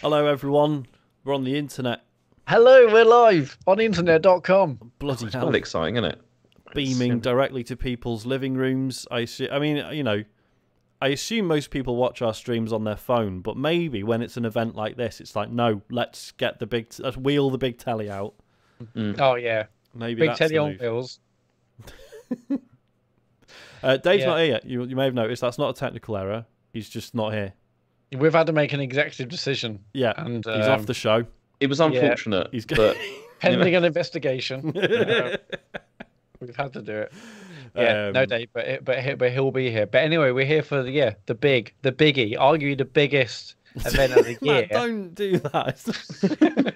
Hello, everyone. We're on the internet. Hello, we're live on internet.com. Bloody hell. That's exciting, isn't it? Beaming directly to people's living rooms. I mean, you know, I assume most people watch our streams on their phone, but maybe when it's an event like this, it's like, no, let's get the big, let's wheel the big telly out. Oh, yeah. Maybe big telly on wheels. Dave's not here yet. You may have noticed that's not a technical error. He's just not here. We've had to make an executive decision. Yeah, and he's off the show. It was unfortunate. Yeah. He's but pending an investigation. We've had to do it. Yeah, no Dave, but he'll be here. But anyway, we're here for the biggie, arguably the biggest event of the year. Matt, don't do that.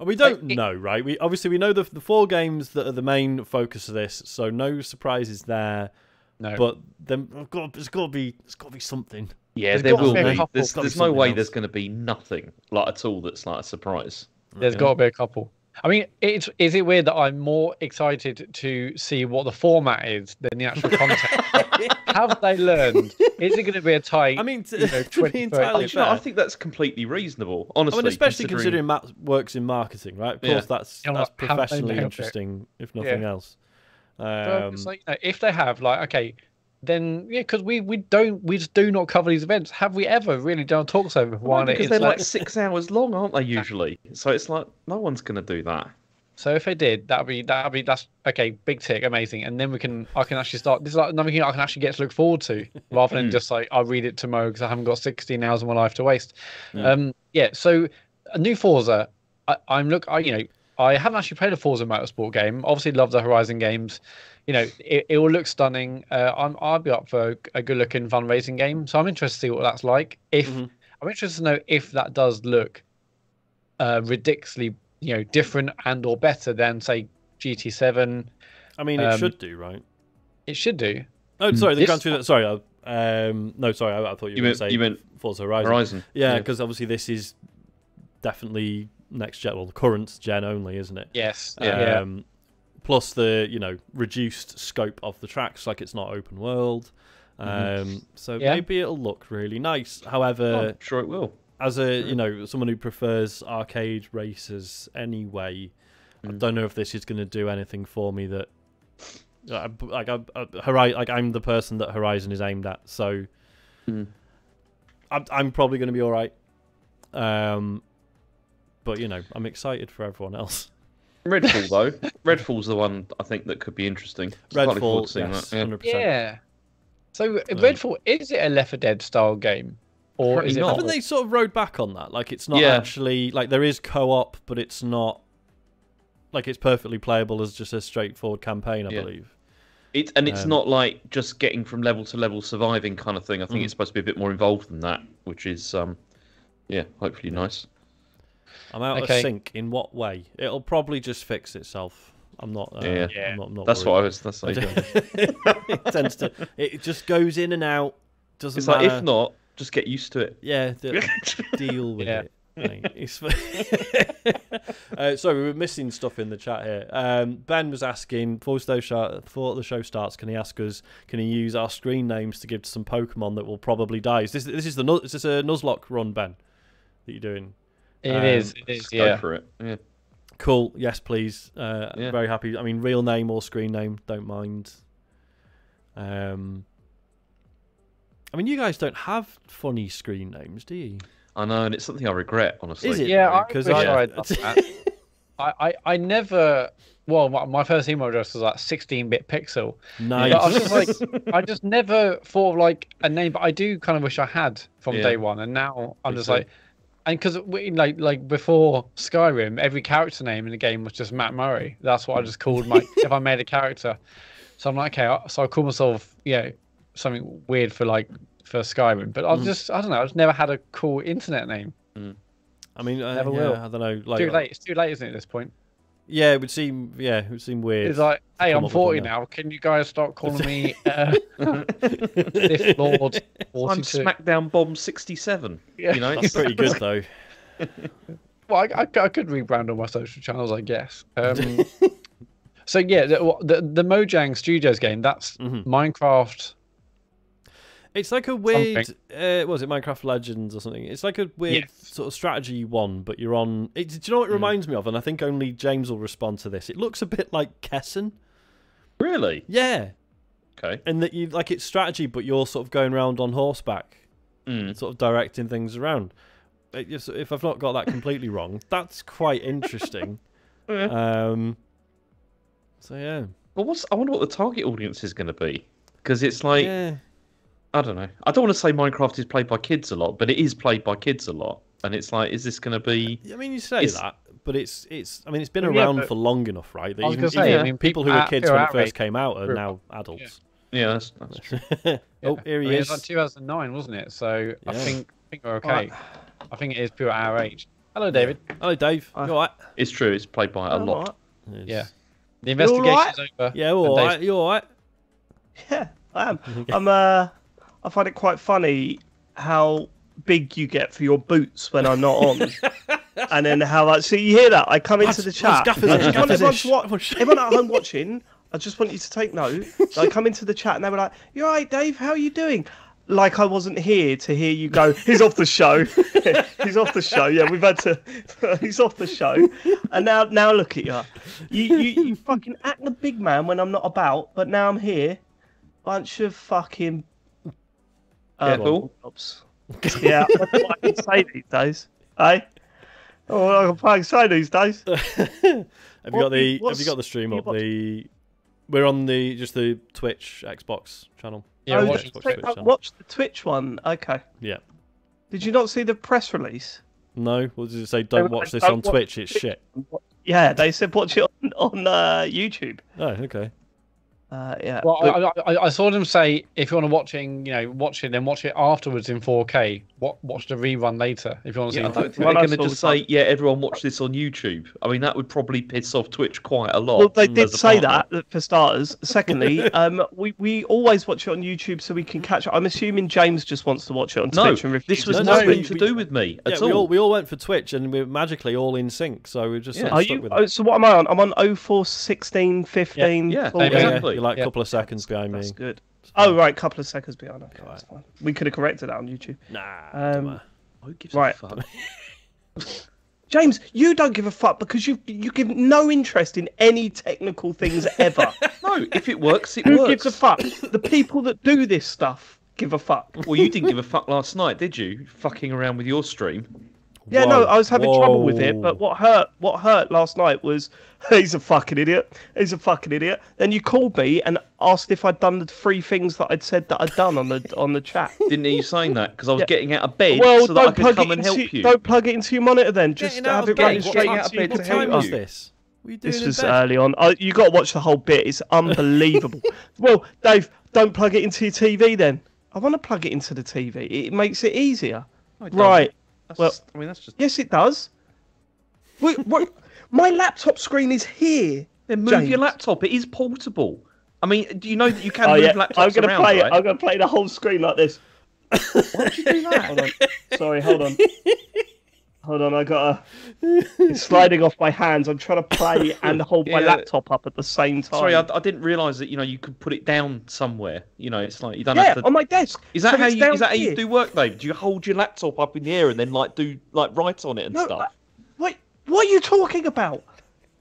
And we don't know, right? We obviously know the four games that are the main focus of this, so no surprises there. No, but then there's got to be something. Yeah, there will be. There's no way there's going to be nothing like at all that's like a surprise. There's got to be a couple. I mean, is it weird that I'm more excited to see what the format is than the actual content? Have they learned? Is it going to be a tight? I mean, to be entirely fair, I think that's completely reasonable. Honestly, I mean, especially considering Matt works in marketing, right? Of course, that's professionally interesting, if nothing else. It's like, you know, if they have, like, okay, then yeah, because we do not cover these events. Have we ever really done talks over one? Because it's they're like 6 hours long, aren't they? Usually, so it's like no one's going to do that. So if they did, that'd be that's okay, big tick, amazing, and then I can actually start. This is like another thing I can actually get to look forward to, rather than just like I'll read it tomorrow because I haven't got 16 hours of my life to waste. Yeah. So a new Forza, I haven't actually played a Forza Motorsport game. Obviously, love the Horizon games. You know, it will look stunning. I'll be up for a good-looking, fun racing game. So I'm interested to see what that's like. I'm interested to know if that does look ridiculously, you know, different and or better than say GT7. I mean, it should do, right? It should do. Oh, sorry, the Gran Turismo. Sorry, I thought you were going to say Forza Horizon. Yeah, because obviously this is definitely next gen, well, the current gen only, isn't it? Yes. Plus the reduced scope of the tracks, like it's not open world. So maybe it'll look really nice. However, I'm sure it will. As a someone who prefers arcade races anyway, I don't know if this is going to do anything for me. That I'm the person that Horizon is aimed at, so I'm probably going to be all right. But, I'm excited for everyone else. Redfall, though. Redfall's the one I think that could be interesting. Redfall, yes, that. 100%. Yeah. So, Redfall, is it a Left 4 Dead style game? Or is it not? Haven't they sort of rode back on that? Like, it's not actually... Like, there is co-op, but it's not... Like, it's perfectly playable as just a straightforward campaign, I believe. It's not like just getting from level to level, surviving kind of thing. I think it's supposed to be a bit more involved than that, which is, hopefully nice. I'm out of sync. In what way? It'll probably just fix itself. I'm not. I'm not that's worried. What I was. That's what it tends to. It just goes in and out. Doesn't matter. Like, if not, just get used to it. Yeah. Deal with it. Sorry, we were missing stuff in the chat here. Ben was asking before the show starts, can he ask us? Can he use our screen names to give to some Pokemon that will probably die? Is this a Nuzlocke run, Ben? That you're doing. It is. Yeah. Go for it. Yeah. Cool. Yes, please. I'm very happy. I mean, real name or screen name, don't mind. I mean, you guys don't have funny screen names, do you? I know, and it's something I regret, honestly. Is it? Yeah, because I never. Well, my first email address was like 16-bit pixel. Nice. But I was just like, I just never thought of like a name, but I do kind of wish I had from day one, and now I'm just like. And because like before Skyrim, every character name in the game was just Matt Murray. That's what I just called my if I made a character. So I'm like, okay, so I call myself something weird for Skyrim. But I've just I don't know. I've never had a cool internet name. I mean, never will. I don't know. Like, it's too late, isn't it? At this point. Yeah, it would seem. Yeah, it would seem weird. It's like, hey, I'm 40 now. Can you guys start calling me Lift Lord 42? I'm Smackdown Bomb 67. Yeah, you know, that's pretty good though. Well, I could rebrand on my social channels, I guess. So yeah, the Mojang Studios game. That's Minecraft. It's like a weird, was it Minecraft Legends or something? It's like a weird sort of strategy one, but you're on... It's, do you know what it reminds me of? And I think only James will respond to this. It looks a bit like Kessen. Really? Yeah. Okay. And that you like it's strategy, but you're sort of going around on horseback, sort of directing things around. If I've not got that completely wrong, that's quite interesting. So yeah. Well, I wonder what the target audience is going to be, because it's like... Yeah. I don't know. I don't want to say Minecraft is played by kids a lot, but it is played by kids a lot, and it's like, is this going to be? I mean, you say that, but it's. I mean, it's been around for long enough, right? That I mean, people who were kids when it first came out are now adults. Yeah, that's true. Oh, here he is. It was like 2009, wasn't it? So yeah. I think we're okay. I think it is pure our age. Hello, David. Hello, Dave. You all right? It's true. It's played by a lot. Right. Yeah. The investigation's over. Yeah, all right. You all right? Yeah, I am. I find it quite funny how big you get for your boots when I'm not on. And then how like, so you hear that? I come into the chat. Everyone at home watching, I just want you to take note. I come into the chat and they were like, "You all right, Dave? How are you doing?" Like I wasn't here to hear you go, "He's off the show. He's off the show." Yeah, we've had to. He's off the show. And now look at you. You fucking act the big man when I'm not about, but now I'm here. Bunch of fucking. Yeah, that's what I can say these days. Eh? Oh, I can fucking say these days. Have you got the stream up? We're on the Twitch Xbox channel. Yeah, watch the Twitch one. Okay. Yeah. Did you not see the press release? No. What did it say? Don't watch this on Twitch. It's shit. Yeah, they said watch it on YouTube. Oh, okay. Yeah. Well, I saw them say if you want to watch it afterwards in 4K. Watch the rerun later if you want to see. Yeah, they're going to just say, yeah, everyone watch this on YouTube. I mean, that would probably piss off Twitch quite a lot. Well, they did say that for starters. Secondly, we always watch it on YouTube so we can catch up. I'm assuming James just wants to watch it on Twitch. And this was nothing to do with me at all. We all went for Twitch and we were magically all in sync, so we're just sort of stuck with it. So what am I on? I'm on 04/16/15. Yeah, exactly. You're like a couple of seconds behind me. That's good. Oh, right, a couple of seconds behind. Okay, that's fine. We could have corrected that on YouTube. Nah. Who gives a fuck? James, you don't give a fuck because you give no interest in any technical things ever. No, if it works, it works. Who gives a fuck? The people that do this stuff give a fuck. Well, you didn't give a fuck last night, did you? Fucking around with your stream. Yeah, no, I was having trouble with it, but what hurt last night was, he's a fucking idiot, he's a fucking idiot. Then you called me and asked if I'd done the three things that I'd said that I'd done on the chat. Didn't hear you saying that, because I was getting out of bed so that I could come and help you. Don't plug it into your monitor then, just have it running straight out of bed to help you. What time was this? This was early on. You got to watch the whole bit, it's unbelievable. Well, Dave, don't plug it into your TV then. I want to plug it into the TV, it makes it easier. Right. Well, I mean, that's just... Yes, it does. Wait, my laptop screen is here. Then move your laptop. It is portable. I mean, do you know that you can move laptops around, right? I'm going to play the whole screen like this. Why did you do that? Hold on. Sorry, hold on. Hold on, it's sliding off my hands. I'm trying to play and hold my laptop up at the same time. Sorry, I didn't realise that, you could put it down somewhere. It's like you don't have to... on my desk. Is that how you do work, though? Do you hold your laptop up in the air and then write on it and stuff? Wait, what are you talking about?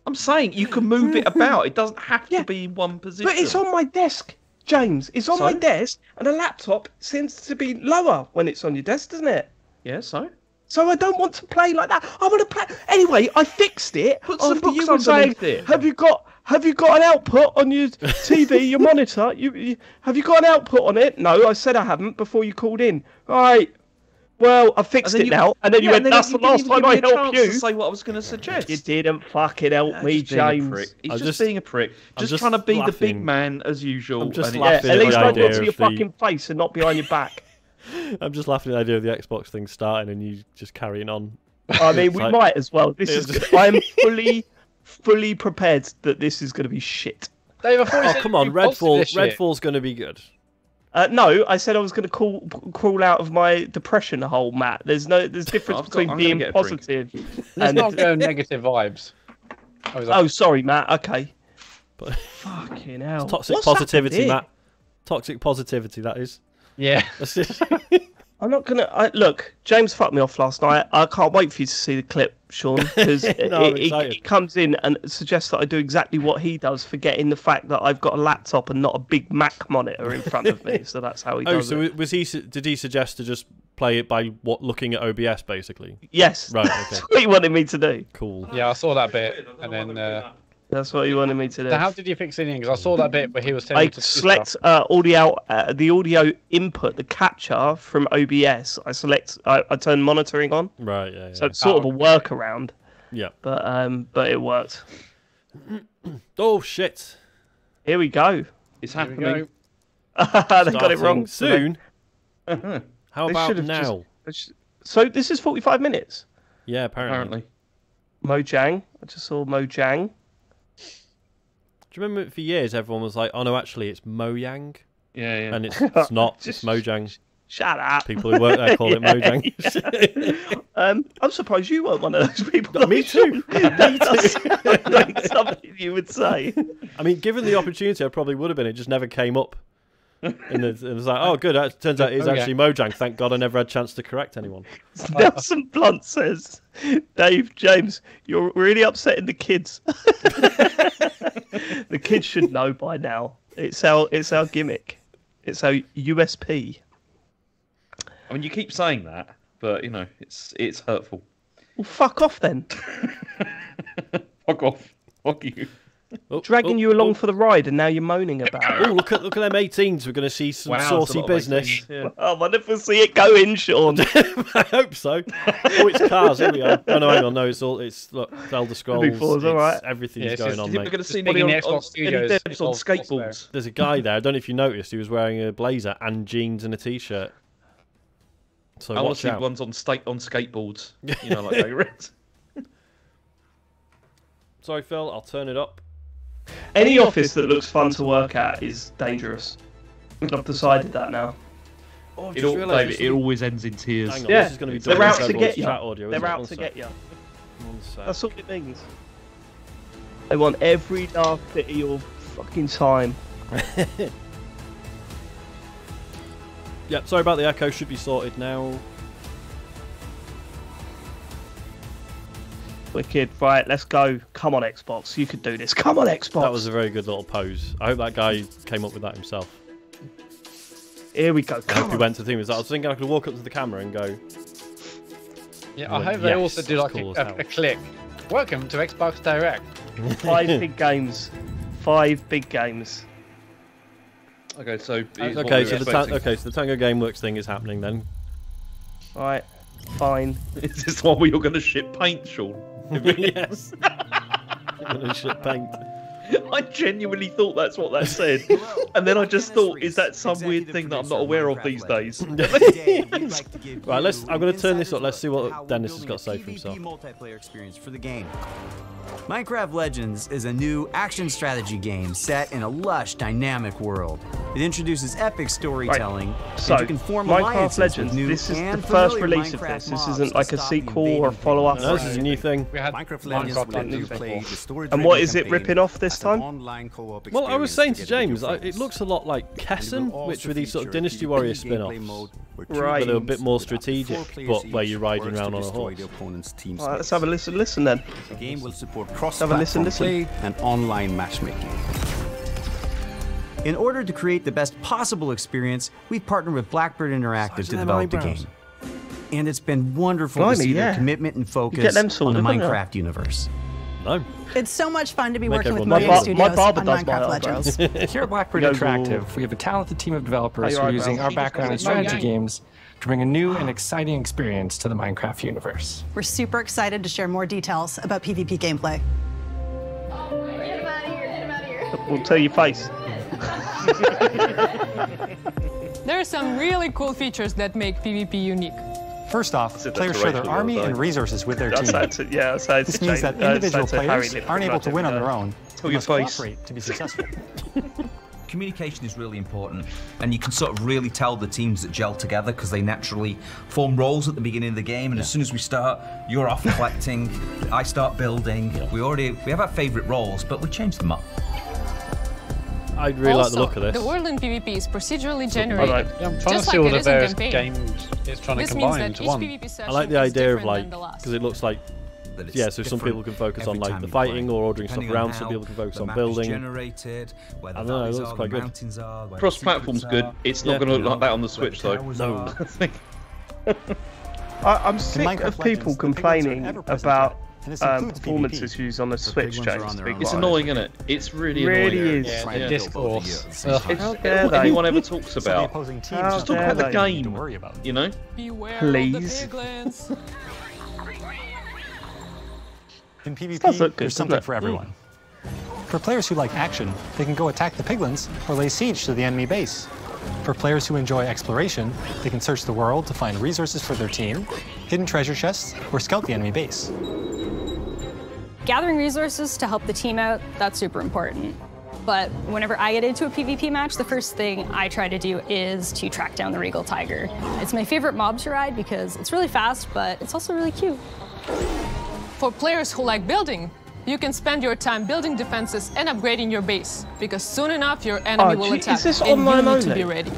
I'm saying you can move it about. It doesn't have to be in one position. But it's on my desk, James. It's on my desk, and a laptop seems to be lower when it's on your desk, doesn't it? Yeah, so? So I don't want to play like that. I want to play anyway. I fixed it. Put some books underneath it. Have you got an output on your TV, your monitor? Have you got an output on it? No, I said I haven't before you called in. All right. Well, I fixed it now, and then you went. That's the last time I helped you. To say what I was going to suggest. You didn't fucking help me, James. He's just being a prick. Just trying to be the big man as usual. I'm just laughing. At least I got to your fucking face and not behind your back. I'm just laughing at the idea of the Xbox thing starting and you just carrying on. I mean, we might as well. This is. I'm fully prepared that this is going to be shit. Dave, oh come on, Redfall's going to be good. No, I said I was going to crawl out of my depression hole, Matt. There's difference between being positive and not going negative vibes. Oh, sorry, Matt. Okay. But fucking hell. It's toxic positivity, Matt. Toxic positivity. That is. Yeah. I'm not going to... Look, James fucked me off last night. I can't wait for you to see the clip, Sean, because it comes in and suggests that I do exactly what he does, forgetting the fact that I've got a laptop and not a big Mac monitor in front of me. So that's how he does it. Did he suggest to just play it by looking at OBS, basically? Yes. Right, okay. That's what he wanted me to do. Cool. Yeah, I saw that bit, and then... That's what he wanted me to do. So how did you fix it in? Because I saw that bit where he was telling me to select the audio input, the capture from OBS. I turn monitoring on. Right. Yeah. So it's sort of a workaround. Yeah. But it worked. Oh shit! Here we go. It's happening. They got it wrong soon. How about now? So this is 45 minutes. Yeah, apparently. Mojang. I just saw Mojang. Do you remember for years everyone was like, oh no, actually it's Mojang? Yeah, yeah. And it's not, it's Mojang. Shut up. People who work there call it Mojang. Yeah. I'm surprised you weren't one of those people. Me too. Like something you would say. I mean, given the opportunity, I probably would have been. It just never came up. And it was like, oh good, it turns out it's actually Mojang. Thank God I never had a chance to correct anyone. Nelson Blunt says, Dave, James, you're really upsetting the kids. The kids should know by now. It's our gimmick. It's our USP. I mean, you keep saying that, but you know, it's hurtful. Well, fuck off then. Fuck off. Fuck you. Oh, Dragging you along for the ride, and now you're moaning about it. Oh, look at them 18s. We're going to see some saucy business. Yeah. I wonder if we'll see it go in, Sean. I hope so. Oh, it's cars. Here we go. Oh, no, hang on. No, it's look, Elder Scrolls. It's, all right. Everything's going on, mate. We're going to see anybody on skateboards. There's a guy there. I don't know if you noticed. He was wearing a blazer and jeans and a t-shirt. So I want to see ones on skateboards. You know, like David. Sorry, Phil. I'll turn it up. Any office that looks fun to work at is dangerous. I've decided that now. Oh, David, it always ends in tears. Hang on, yeah, this is going to be they're out to get you. Audio, they're out to get you. That's all it means. They want every dark bit of your fucking time. Yeah, sorry about the echo. Should be sorted now. Wicked. Right, let's go. Come on, Xbox. You could do this. Come on, Xbox. That was a very good little pose. I hope that guy came up with that himself. Here we go. Come on. He went to the theme. I was thinking I could walk up to the camera and go... Yeah, I hope they also do like a click. Welcome to Xbox Direct. 5 big games. 5 big games. Okay, so... So the Tango Gameworks thing is happening then. All right. Fine. Is this one where you're going to shit paint, Sean? Yes. I'm going to shit paint. I genuinely thought that's what that said. And then I just thought, is that some weird thing that I'm not aware of these days? Yes. Right, I'm going to turn this up. Let's see what Dennis has got to say for himself. Multiplayer experience for the game. Minecraft Legends is a new action strategy game set in a lush, dynamic world. It introduces epic storytelling, so you can form Minecraft Legends. This is the first release of this. This isn't like a sequel or a follow-up. No, this is a new thing. Minecraft Legends. And what is it ripping off this time? Well, I was saying to James, it looks a lot like Kessen, which were these sort of Dynasty Warrior spin-offs, right? But they're a bit more strategic, but where you're riding around on a horse. Right, let's have a listen then. The game will support cross-platform play and online matchmaking. In order to create the best possible experience, we've partnered with Blackbird Interactive to develop the game. And it's been wonderful to see their commitment and focus on the Minecraft universe. No. It's so much fun to be working with Mojang Studios on Minecraft Legends. Here at Blackbird Interactive, we have a talented team of developers who are using our background in strategy games to bring a new and exciting experience to the Minecraft universe. We're super excited to share more details about PvP gameplay. Get him out of here, get him out of here. We'll tell your face. There are some really cool features that make PvP unique. First off, players share their army and resources with their team. This means that individual players aren't able to win on their own. They must cooperate to be successful. Communication is really important, and you can sort of really tell the teams that gel together because they naturally form roles at the beginning of the game. And as soon as we start, you're off collecting, I start building. We have our favourite roles, but we change them up. I really also, like the look of this. The world in PvP is procedurally generated. Right. Yeah, I'm trying to see all the various games it's trying to combine into one. I like the idea of like, because it looks like, yeah, so some people can focus on like the fighting or ordering stuff around, some people can focus on building. I don't know, it looks quite good. Cross-platform's good, it's not going to look like that on the Switch though. No. I'm sick of people complaining about performance issues on the Switch, James. It's annoying, isn't it? It's really annoying. It really is. Discourse. It's all anyone ever talks about. Just talk about the game, you know? Please. In PvP, good, there's something for everyone. For players who like action, they can go attack the piglins or lay siege to the enemy base. For players who enjoy exploration, they can search the world to find resources for their team, hidden treasure chests, or scout the enemy base. Gathering resources to help the team out, that's super important. But whenever I get into a PvP match, the first thing I try to do is to track down the Regal Tiger. It's my favorite mob to ride because it's really fast, but it's also really cute. For players who like building, you can spend your time building defenses and upgrading your base, because soon enough your enemy will attack. Is this online mode? To be ready.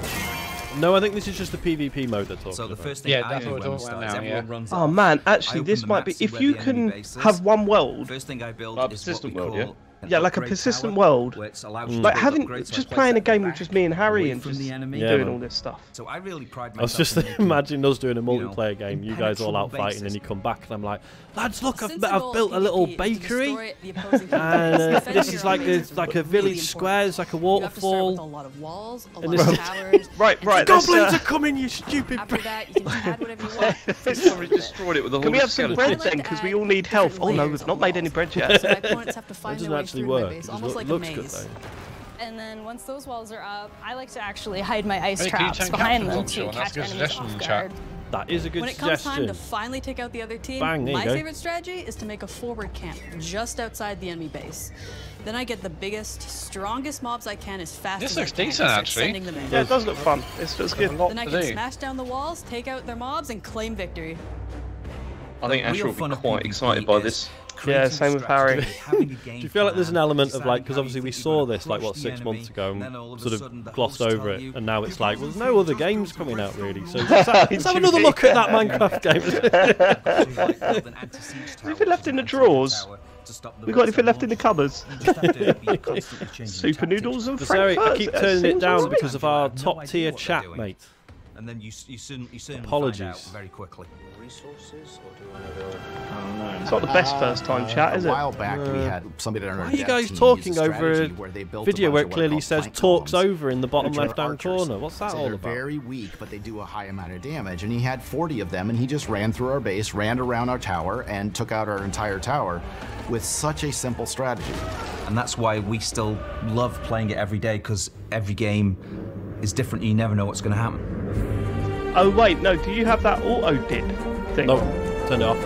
No, I think this is just the PvP mode that's talking about. First thing that's what we're talking about now, Oh man, actually this might be, if you can have one world, a persistent world, yeah, like a persistent world. Like having just playing a game with just me and Harry and just doing all this stuff. So I really pride myself. I was just imagining us doing a multiplayer game, you guys all out fighting, and you come back, and I'm like, lads, look, I've built a little bakery, and this is like a village square, it's like a waterfall. Right. Goblins are coming, you stupid. After that, you can add whatever you want. Somebody destroyed it with a. Can we have some bread then? Because we all need health. Oh no, we've not made any bread yet. Actually work. Base, almost like a maze. Good, and then once those walls are up, I like to actually hide my ice traps behind them to catch enemies off guard. That is a good suggestion. When it comes time to finally take out the other team, my favorite strategy is to make a forward camp just outside the enemy base. Then I get the biggest, strongest mobs I can as fast as I can. This looks decent, actually. Yeah, it does look fun. It's good. Then I can smash down the walls, take out their mobs, and claim victory. I think Ash will be quite excited by this. Yeah, same with Harry. Do you feel like there's an element of like, because obviously we saw this like what 6 months ago and sort of glossed over it, and now it's like, well, there's no other games coming out really, so let's have another look at that Minecraft game. If it left in the drawers, we got anything left in the cupboards. Super noodles and Frankfurt. I keep turning it down because of our top tier chat, mate. And then you soon find out very quickly. Resources, or do I know? It's not the best first time chat, is it? A while back we had somebody that are you guys talking over a video where it clearly says talks over in the bottom left hand corner? What's that all about? They're very weak, but they do a high amount of damage, and he had 40 of them, and he just ran through our base, ran around our tower, and took out our entire tower with such a simple strategy. And that's why we still love playing it every day, because every game is different, and you never know what's going to happen. Oh wait, no, do you have that auto-dip thing? No, turn it off.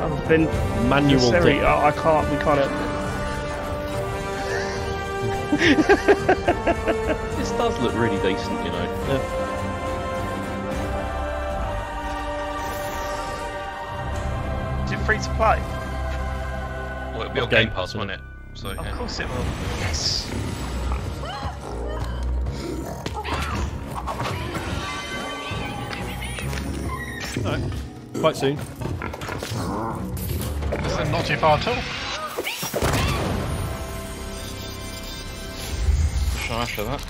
I've been... Manual dip. I can't, we can't... This does look really decent, you know. Yeah. Is it free to play? Well, it'll be on Game Pass, won't it? So, yeah. Of course it will. Yes! No, quite soon. Not too far at all. Shy after that.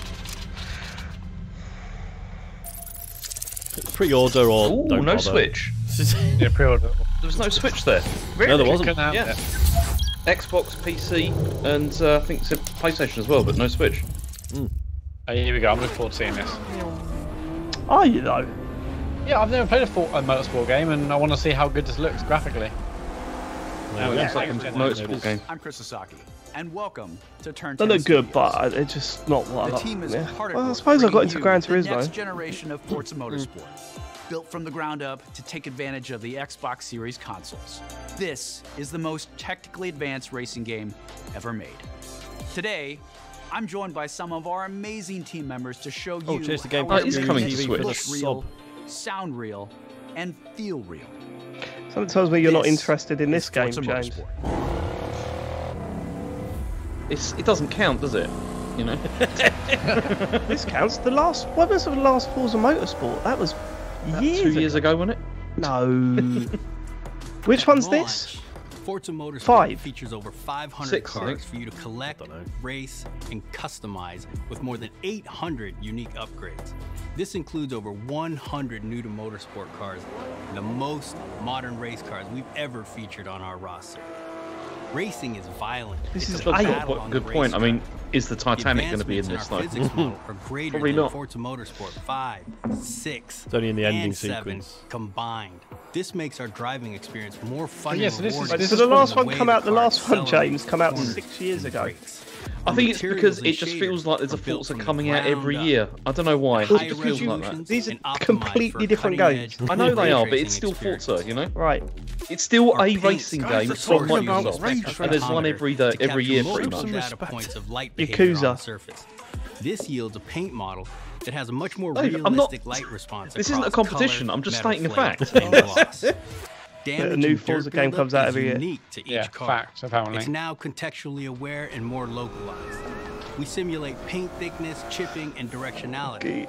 Pre-order or ooh, don't no bother. Switch. Yeah, pre-order. There was no Switch there. Really? No, there wasn't. Yeah. Xbox, PC, and I think it's a PlayStation as well, but no Switch. Mm. Oh, here we go. I'm looking forward to seeing this. Are you though? Yeah, I've never played a motorsport game, and I want to see how good this looks graphically. Well, it looks like a motorsport game. I'm Chris Sasaki, and welcome to Turn. They look good, but it's just not what I like. Well, I suppose I got into Gran Turismo. Next generation of Forza Motorsport, built from the ground up to take advantage of the Xbox Series consoles. This is the most technically advanced racing game ever made. Today, I'm joined by some of our amazing team members to show you how it is coming to Switch. Sound real and feel real. Something tells me you're not interested in this game, James. it doesn't count, does it? You know. This counts. The last. What was the last Forza Motorsport? That was years. 2 years ago, wasn't it? No. Which one's this? Forza Motorsport features over 500 cars for you to collect, race, and customize with more than 800 unique upgrades. This includes over 100 new to motorsport cars and the most modern race cars we've ever featured on our roster. Racing is violent. This is a good point. I mean, is the Titanic going to be in this? Like, probably not. Forza Motorsport 5, 6, it's only in the ending sequence combined. This makes our driving experience more fun. Yes, yeah, so this is the last one. James, come out 6 years ago. I think it's because it just feels like there's a Forza coming out every year. I don't know why. It just feels like that. These are completely different games. I know they are, but it's still Forza, you know? Right. It's still a racing game from Microsoft, and there's one every year pretty much. Yakuza. This yields a paint model that has a much more realistic light response. This isn't a competition. I'm just stating a fact. A new Forza game comes out every year. Yeah, facts, apparently. It's now contextually aware and more localized. We simulate paint thickness, chipping, and directionality.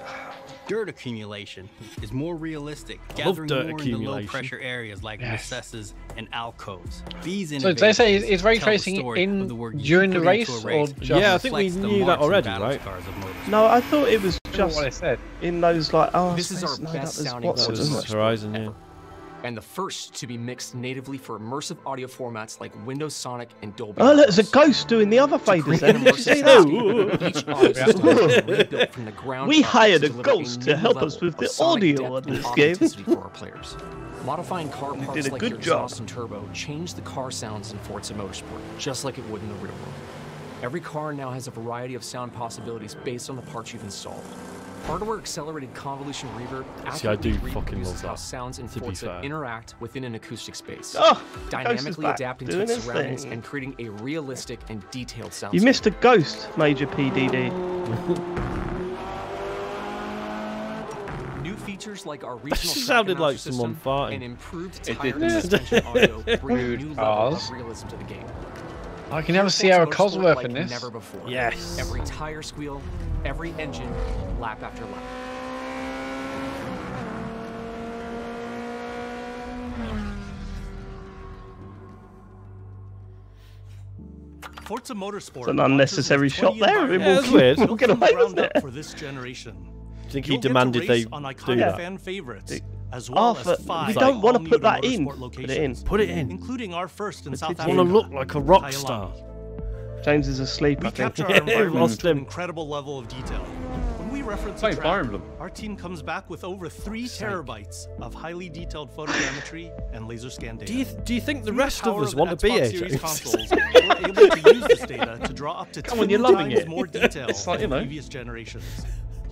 Dirt accumulation is more realistic, gathering more in the low-pressure areas like recesses and alcoves. These innovations. So they say is ray tracing in during the race, or just I think we knew that already, right? No, I thought it was just what I said. In those like this is our best sounding Horizon, yeah. And the first to be mixed natively for immersive audio formats like Windows Sonic and Dolby. Oh, look, there's a ghost doing the other faders. We hired a ghost to help us with the audio on this game. For our players. Modifying car parts did a like good your job. Exhaust and turbo change the car sounds in Forza Motorsport, just like it would in the real world. Every car now has a variety of sound possibilities based on the parts you've installed. Hardware accelerated convolution reverb. See, I do fucking love that. How sounds and Forza interact within an acoustic space, dynamically adapting to its surroundings and creating a realistic and detailed sound. You missed a ghost, Major PDD. New features like our regional sounded like someone farting. And improved tire suspension audio bring new level of realism to the game. I can never see our Cosworth like in this. Never before. Yes. Every tire squeal, every engine, lap after lap. Forza Motorsport. It's an unnecessary shot there. It's weird. We'll get away with it. For this generation. I think he demanded they do that. As well as we don't want to put that in. Put it in. Including our first in South Africa. I want to look like a rock star. James is asleep. We capture our environment to an incredible level of detail. When we reference a track, our team comes back with over 3 terabytes of highly detailed photogrammetry and laser scan data. Do you think the rest of us want to be here, James? We're able to use this data to draw up to 2 times more detail than previous generations.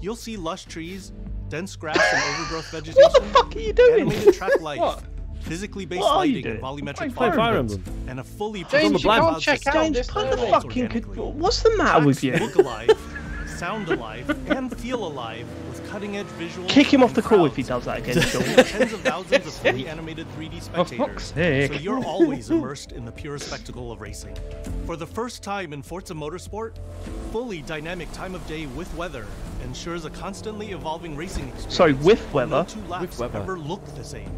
You'll see lush trees, dense grass and overgrowth vegetation. What the fuck are you doing? Animated track life, physically based lighting and volumetric firearms, and a fully James, you can't check out this. What's the matter with you? Look alive, sound alive, and feel alive with cutting-edge visual. Kick him off the call if he does that again. Tens of thousands of fully animated 3D spectators, so you're always immersed in the pure spectacle of racing. For the first time in Forza Motorsport, fully dynamic time of day with weather ensures a constantly evolving racing experience. So with weather. Never look the same.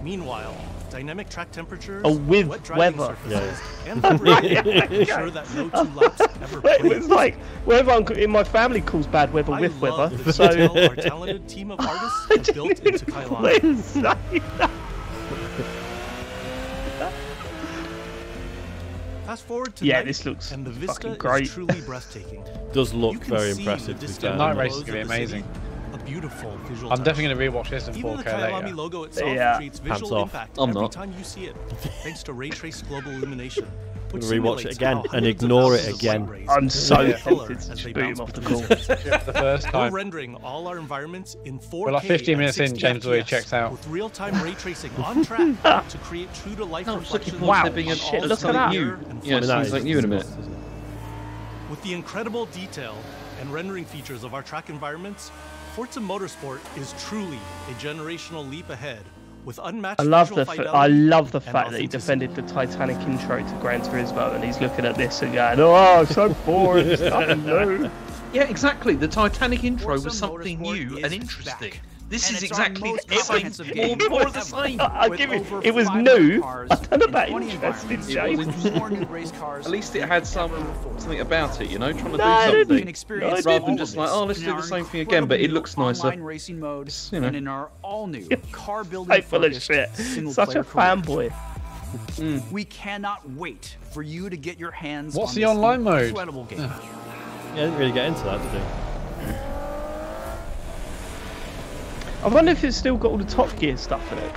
Meanwhile, dynamic track temperatures, wet driving surfaces, and ensure that no two laps ever play. It's like where everyone in my family calls bad weather with weather. So our talented team of artists is built into Kailan. Fast forward to night, this looks and the vista great. Is truly breathtaking. Does look very impressive. Night race is going to be amazing. A beautiful visual. I'm definitely going to rewatch this in 4K later. Logo itself creates visual impact every time you see it, thanks to ray trace global illumination. I'm going to rewatch it again and ignore it again. I'm so tempted to boot him off the call. The first time. We're rendering all our environments in 4K. We're like 15 minutes in, James already checks out. With real-time ray tracing on track to create true-to-life reflections. Wow, shit, look at that. Yeah, it sounds like you in a minute. With the incredible detail and rendering features of our track environments, Forza Motorsport is truly a generational leap ahead with unmatched I love the fact that he defended the Titanic intro to Gran Turismo, and he's looking at this and going, "Oh, so boring, it's nothing new." Yeah, exactly. The Titanic intro was something new and interesting. This is exactly more the same. I'll give it. It was new. I don't know about interesting, James. At least it had something about it, you know, trying to do something rather than just like, oh, let's do the same thing again, but it looks nicer. Racing mode, you know. And in our all-new car building, full of shit. Such a fanboy. We cannot wait for you to get your hands. What's the online mode? Incredible game. Yeah, I didn't really get into that, did I? I wonder if it's still got all the Top Gear stuff in it.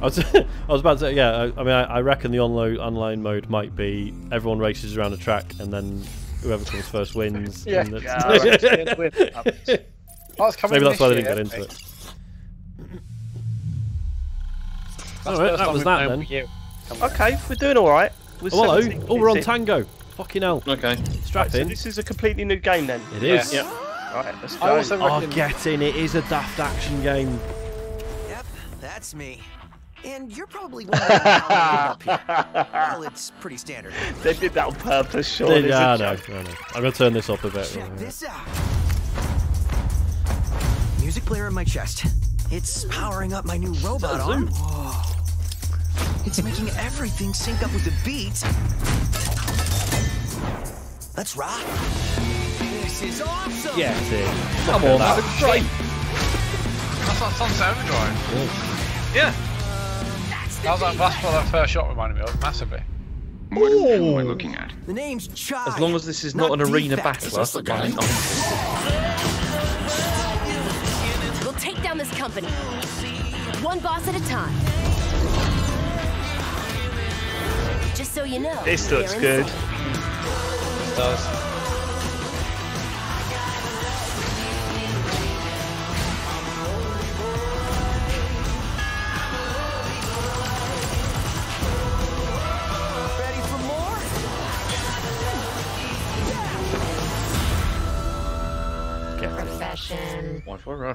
I was about to say, yeah, I mean, I reckon the online mode might be everyone races around the track and then whoever comes first wins. Yeah, and yeah, right. Maybe that's why they didn't get into it. Alright, that was that then. Okay, we're doing alright. Hello, oh, we're on Tango. Fucking hell. Okay. Strap in. So this is a completely new game then? It is. Yeah. Alright, let's go. Getting it is a daft action game. Yep, that's me. And you're probably one of the up here. Well, it's pretty standard. They did that on purpose, Sean. Yeah, I know. I'm gonna turn this up a bit. Check this out. Music player in my chest. It's powering up my new robot arm. Whoa. It's making everything sync up with the beat. Let's rock. This is awesome! Yeah, dude. Come on, that looks great! That's on Soundgarden. Yeah. That's what that first shot reminded me of, massively. What am I looking at? The name's Chai. As long as this is not an arena battle, that's the guy. We'll take down this company. One boss at a time. Just so you know. This looks good. It does.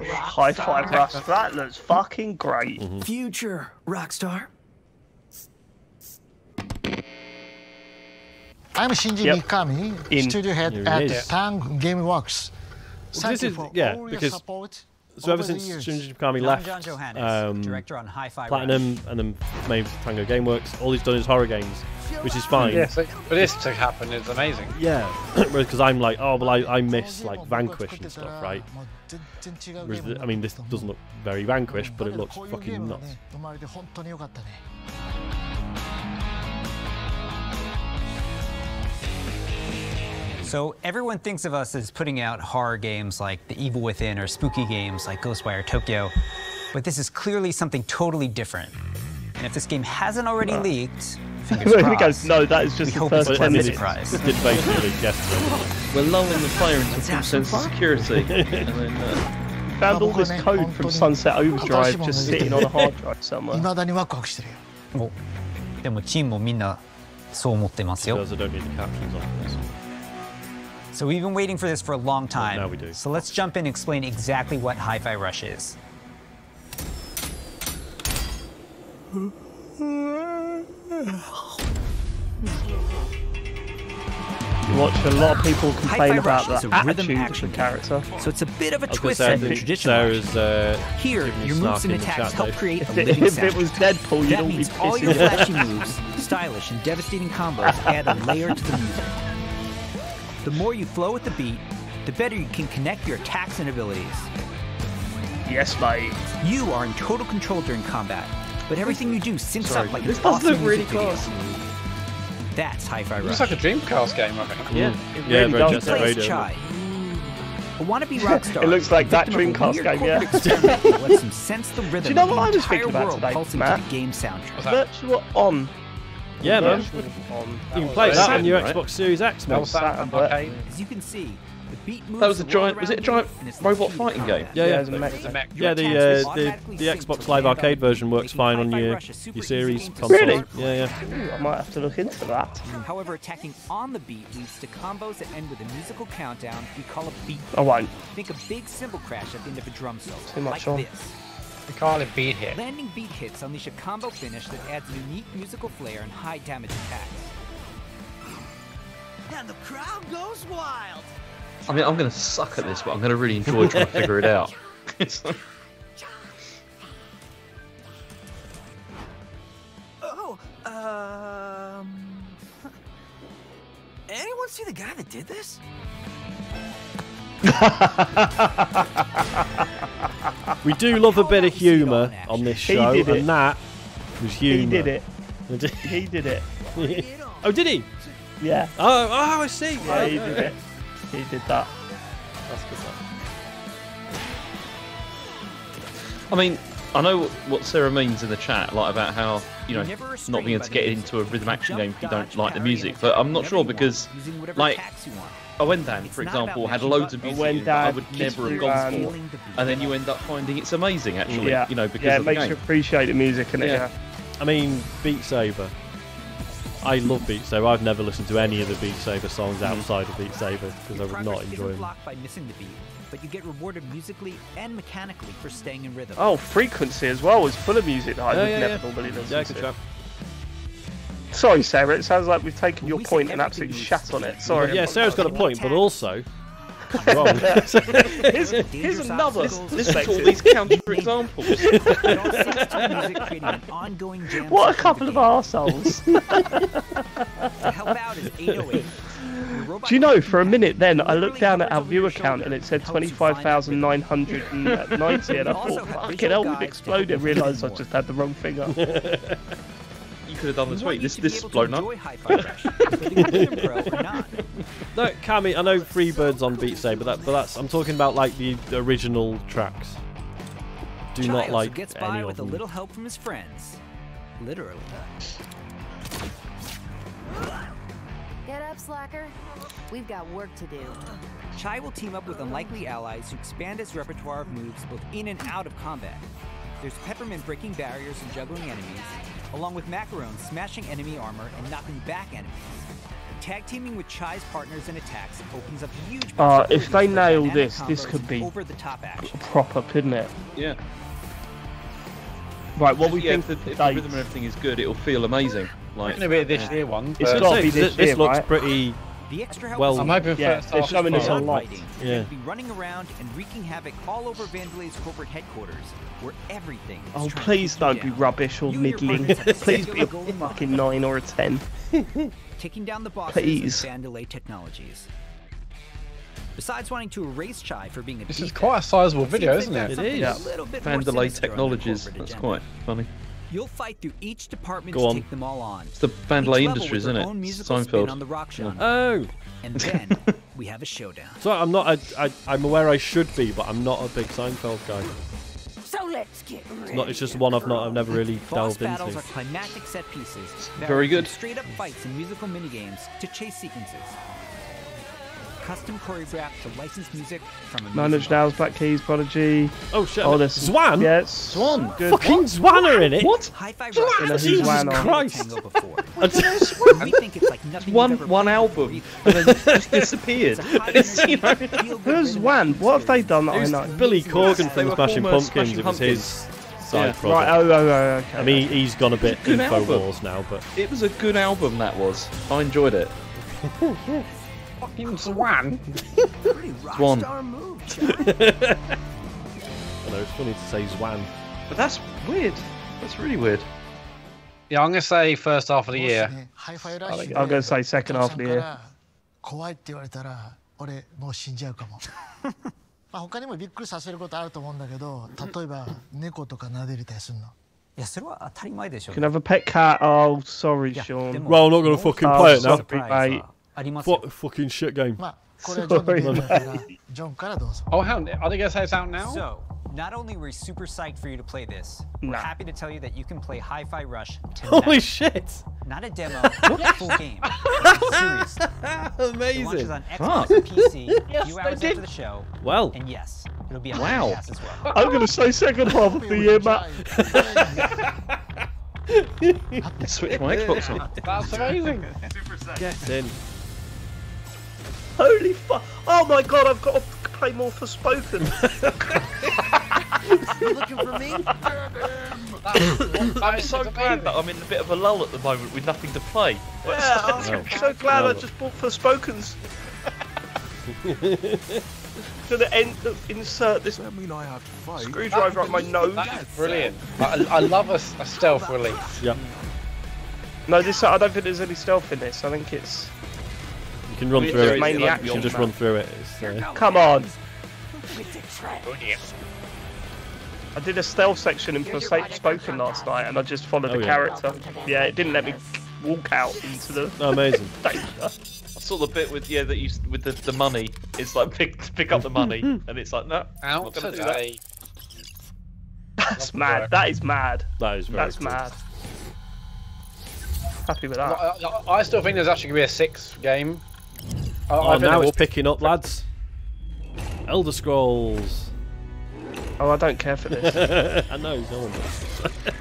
Hi-Fi Rush, that looks fucking great. Future rockstar. I'm Shinji Mikami, studio head at Tango Gameworks. Thank you for all your support. So ever since Shinji Mikami left director on Hi-Fi Platinum Rush, and then made Tango Gameworks, all he's done is horror games, which is fine. Yeah, so, but this to happen is amazing. Yeah, because I'm like, oh, well, I miss like Vanquish and stuff, right? I mean, this doesn't look very Vanquish, but it looks fucking nuts. So everyone thinks of us as putting out horror games like The Evil Within or spooky games like Ghostwire Tokyo, but this is clearly something totally different. And if this game hasn't already leaked, fingers crossed. No, that is just the first 10 minutes. We're lulling the player into some sense of security. Found all this code from Sunset Overdrive just sitting on a hard drive somewhere. Well, I don't need the captions on this. So we've been waiting for this for a long time. Now we do. So let's jump in and explain exactly what Hi-Fi Rush is. You watch a lot of people complain about the attitude of the character. So it's a bit of a twist from the traditional. Here, your moves and attacks help create a living sound. If it was Deadpool, you'd all be pissing. All your flashy moves, stylish and devastating combos add a layer to the music. The more you flow with the beat, the better you can connect your attacks and abilities. Yes, mate. You are in total control during combat, but everything you do syncs up like an awesome music video. That's Hi-Fi Rush. It's like a Dreamcast game, I think. Yeah, it really does. He plays Chai, a wannabe rock star. It looks like that Dreamcast game, yeah. Lets him sense the rhythm. Do you know what I was thinking about today, Matt? The game soundtrack. Virtual On. Yeah, man. You can play that on your Xbox Series X, man. As you can see, the beat moves. That was a giant. Was it a giant robot fighting game? Yeah, yeah. Yeah, the Xbox Live Arcade version works fine on your Series console. Really? Yeah, yeah. I might have to look into that. However, attacking on the beat leads to combos that end with a musical countdown we call a beat. Think a big cymbal crash at the end of a drum solo. Like this. We call it beat hit. Landing beat hits unleash a combo finish that adds a unique musical flair and high damage attacks. And the crowd goes wild. I mean, I'm gonna suck at this, but I'm gonna really enjoy trying to figure it out. Anyone see the guy that did this? We do love a bit of humour on this show, and that was humour. He did it. He did it. Oh, did he? Yeah. Oh, I see. Yeah, oh, he did it. He did that. That's good stuff. I mean, I know what Sarah means in the chat, like about how, you know, not being able to get into a rhythm action game if you don't like the music, but I'm not sure because, like, Owendan, for example, had loads of music in that I would never have gone for, and then you end up finding it's amazing, actually, you know, because of the game. Yeah, it makes you appreciate the music, and I mean, Beat Saber. I love Beat Saber. I've never listened to any of the Beat Saber songs outside of Beat Saber because I would not enjoy them. But you get rewarded musically and mechanically for staying in rhythm. Oh, Frequency as well was full of music that I would never normally listen to. Sorry, Sarah, it sounds like we've taken your point and absolutely shat on it. Sorry. Yeah, Sarah's got a point, but also... wrong. Here's another. This is all these counterexamples. What a couple of arseholes. Do you know, for a minute then, I looked down at our viewer count and it said 25,990 and I thought, fucking hell, we've exploded. I realised I just had the wrong thing up. You could have done this week. This is blown up. No, Cammy, I know Freebird's on Beat Saber, but that's, I'm talking about like the original tracks. Do not like any of them. A little help from his friends. Literally. Get up, Slacker. We've got work to do. Chai will team up with unlikely allies to expand his repertoire of moves both in and out of combat. There's Peppermint breaking barriers and juggling enemies, along with Macaron smashing enemy armor and knocking back enemies. Tag teaming with Chai's partners in attacks opens up huge... if they nail this, this could be over the top action. Proper, couldn't it? Yeah. Right, what we think if the rhythm and everything is good, it'll feel amazing. Like, it's going to be this year one. It's got to be this year, looks right? pretty well. I'm hoping first half. It's showing us a lot. Yeah. Be running around and wreaking havoc all over Vandalay's corporate headquarters, where everything is please don't be rubbish or middling. Please be a fucking 9 or a 10. Taking down the bosses of Vandalay Technologies. Besides wanting to erase Chai for being a This is quite a sizable video, isn't it? It is. Vandalay Technologies. That's quite funny. You'll fight through each department to take them all on. It's the Vandalay Industries, isn't it? Seinfeld. On the rock oh! And then we have a showdown. So I'm not. I'm aware I should be, but I'm not a big Seinfeld guy. So let's get ready. It's, it's just one I've never really delved into. Battles are climactic set pieces. Very good. Straight up fights and musical minigames to chase sequences. Custom choreographed to licensed music from Nine Inch Nails, Black Keys, Prodigy. Oh shit! Oh, there's Zwan. Yes, Zwan. Good. Fucking Zwan are in it. What? Hi-Fi Rush. Jesus Christ! We think it's like nothing. One album and then just disappeared. Who's Zwan? What have they done that I know? Billy Corgan from Smashing Pumpkins. It was his side project. Right. Oh, okay. I mean, he's gone a bit info wars now, but it was a good album. That was. I enjoyed it. Fucking Zwan. Zwan. I know, it's funny to say Zwan. But that's weird. That's really weird. Yeah, I'm going to say first half of the year. I'm going to say second half of the year. Can I have a pet cat? Oh, sorry, Sean. Well, I'm not going to fucking play it now. Sorry, mate. What a fucking shit game. Sorry, oh, how, are they going to say it's out now? So, not only were we super psyched for you to play this, we're happy to tell you that you can play Hi-Fi Rush tonight. Holy shit! Not a demo, but a full game. Seriously. Amazing. It launches on Xbox and PC a few hours after the show. Well. And yes, it'll be on Xbox as well. I'm going to say second half of the year, Matt. Switch my Xbox on. That's amazing. Get in. Holy fuck! Oh my god, I've got to play more Forspoken. You looking for me? I'm so glad that I'm in a bit of a lull at the moment with nothing to play. Yeah, I'm so glad I just bought Forspoken's. To the end, insert this. I mean, I have five. Screwdriver up my nose. That is brilliant. I love a stealth release. Yeah. No, this I don't think there's any stealth in this. I think it's. You can run through it. Maniac. You can just run through it. Come on. I did a stealth section in Forspoken last night, and I just followed a character. Yeah, it didn't let me walk out into the. Oh, amazing. I saw the bit with that you with the money. It's like pick up the money, and it's like no. Out today. That's mad. That is mad. That is very. That's cool. Mad. Happy with that. I still think there's actually gonna be a 6th game. Oh, now it's picking up, lads. Elder Scrolls. Oh, I don't care for this. I know no one